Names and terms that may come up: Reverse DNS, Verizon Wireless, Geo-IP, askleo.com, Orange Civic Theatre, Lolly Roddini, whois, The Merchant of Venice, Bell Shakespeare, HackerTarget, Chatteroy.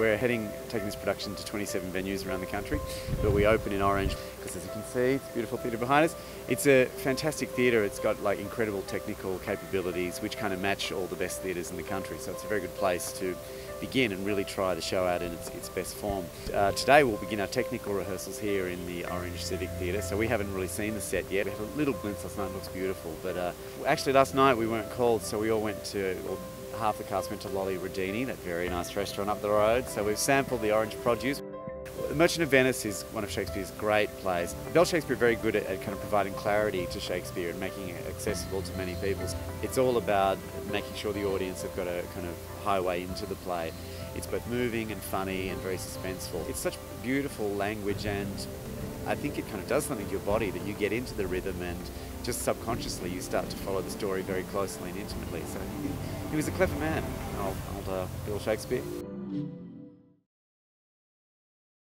We're taking this production to 27 venues around the country, but we open in Orange because, as you can see, it's a beautiful theatre behind us. It's a fantastic theatre. It's got like incredible technical capabilities which kind of match all the best theatres in the country, so it's a very good place to begin and really try the show out in its best form. Today we'll begin our technical rehearsals here in the Orange Civic Theatre, so we haven't really seen the set yet. We had a little glimpse last night, it looks beautiful, but actually last night we weren't called, so we all went to, well, half the cast went to Lolly Roddini, that very nice restaurant up the road, so we've sampled the orange produce. The Merchant of Venice is one of Shakespeare's great plays. Bell Shakespeare very good at kind of providing clarity to Shakespeare and making it accessible to many people. It's all about making sure the audience have got a kind of highway into the play. It's both moving and funny and very suspenseful. It's such beautiful language, and I think it kind of does something to your body that you get into the rhythm and just subconsciously you start to follow the story very closely and intimately. So he was a clever man, old Bell Shakespeare.